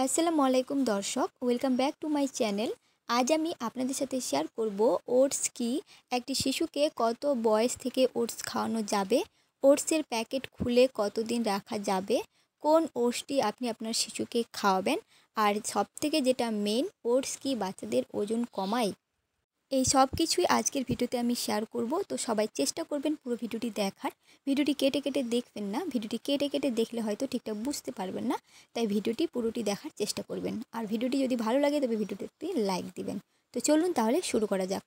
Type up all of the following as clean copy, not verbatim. আসসালামু আলাইকুম দর্শক, welcome back to my channel. আজ আমি আপনাদের সাথে শেয়ার করব ওটস কি, একটি শিশুকে কত বয়স থেকে ওটস খাওয়ানো যাবে, ওটসের প্যাকেট খুলে কতদিন রাখা যাবে, কোন ওটসটি আপনি আপনার শিশুকে খাওয়াবেন, আর সবথেকে যেটা মেইন, ওটস কি বাচ্চাদের ওজন কমায়। এই সব কিছুই আজকের ভিডিওতে আমি শেয়ার করব, তো সবাই চেষ্টা করবেন পুরো ভিডিওটি দেখার। ভিডিওটি কেটে কেটে দেখবেন না, ভিডিওটি কেটে কেটে দেখলে হয়তো ঠিকঠাক বুঝতে পারবেন না, তাই ভিডিওটি পুরোটি দেখার চেষ্টা করবেন। আর ভিডিওটি যদি ভালো লাগে তবে ভিডিওটি একটি লাইক দিবেন। তো চলুন তাহলে শুরু করা যাক।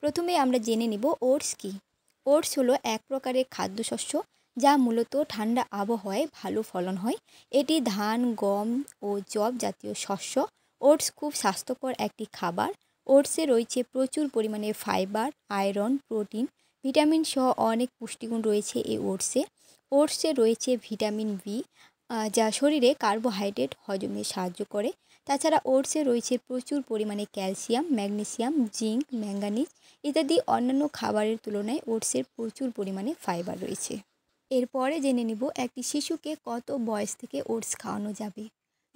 প্রথমে আমরা জেনে নিব ওটস কি। ওটস হলো এক প্রকারের খাদ্যশস্য যা মূলত ঠান্ডা আবহাওয়ায় ভালো ফলন হয়। এটি ধান, গম ও যব জাতীয় শস্য। ওটস খুব স্বাস্থ্যকর একটি খাবার। ওটসে রয়েছে প্রচুর পরিমাণে ফাইবার, আয়রন, প্রোটিন, ভিটামিন সহ অনেক পুষ্টিগুণ রয়েছে এই ওটসে। ওটসে রয়েছে ভিটামিন বি যা শরীরে কার্বোহাইড্রেট হজমে সাহায্য করে। তাছাড়া ওটসে রয়েছে প্রচুর পরিমাণে ক্যালসিয়াম, ম্যাগনেসিয়াম, জিঙ্ক, ম্যাঙ্গানিজ ইত্যাদি। অন্যান্য খাবারের তুলনায় ওটসের প্রচুর পরিমাণে ফাইবার রয়েছে। এরপরে জেনে নিব একটি শিশুকে কত বয়স থেকে ওটস খাওয়ানো যাবে।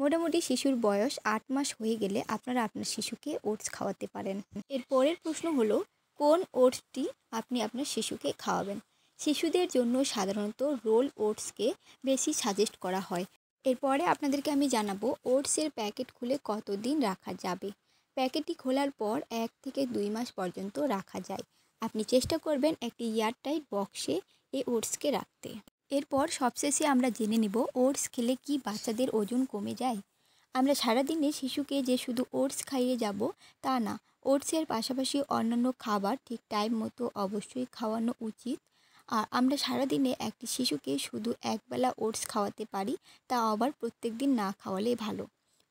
মোটামুটি শিশুর বয়স 8 মাস হয়ে গেলে আপনারা আপনার শিশুকে ওটস খাওয়াতে পারেন। এর পরের প্রশ্ন হলো, কোন ওটসটি আপনি আপনার শিশুকে খাওয়াবেন। শিশুদের জন্য সাধারণত রোল ওটসকে বেশি সাজেস্ট করা হয়। এরপরে আপনাদেরকে আমি জানাবো ওটসের প্যাকেট খুলে কতদিন রাখা যাবে। প্যাকেটটি খোলার পর 1 থেকে 2 মাস পর্যন্ত রাখা যায়। আপনি চেষ্টা করবেন একটি এয়ারটাইট বক্সে এই ওটসকে রাখতে। এরপর সবশেষে আমরা জেনে নিব ওটস খেলে কি বাচ্চাদের ওজন কমে যায়। আমরা সারাদিনে শিশুকে যে শুধু ওটস খাইয়ে যাব তা না, ওটসের পাশাপাশি অন্যান্য খাবার ঠিক টাইম মতো অবশ্যই খাওয়ানো উচিত। আর আমরা সারাদিনে একটি শিশুকে শুধু একবেলা ওটস খাওয়াতে পারি, তা আবার প্রত্যেক দিন না খাওয়ালে ভালো।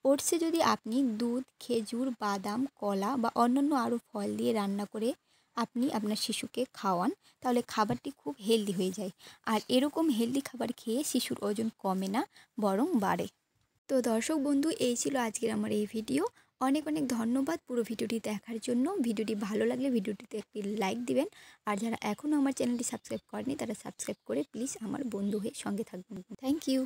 ওটসে যদি আপনি দুধ, খেজুর, বাদাম, কলা বা অন্যান্য আরও ফল দিয়ে রান্না করে আপনি আপনার শিশুকে খাওয়ান তাহলে খাবারটি খুব হেলদি হয়ে যায়। আর এরকম হেলদি খাবার খেয়ে শিশুর ওজন কমে না, বরং বাড়ে। তো দর্শক বন্ধু, এই ছিল আজকের আমার এই ভিডিও। অনেক অনেক ধন্যবাদ পুরো ভিডিওটি দেখার জন্য। ভিডিওটি ভালো লাগলে ভিডিওটিতে একটি লাইক দিবেন। আর যারা এখনও আমার চ্যানেলটি সাবস্ক্রাইব করেনি তারা সাবস্ক্রাইব করে প্লিজ আমার বন্ধু হয়ে সঙ্গে থাকবেন। Thank you.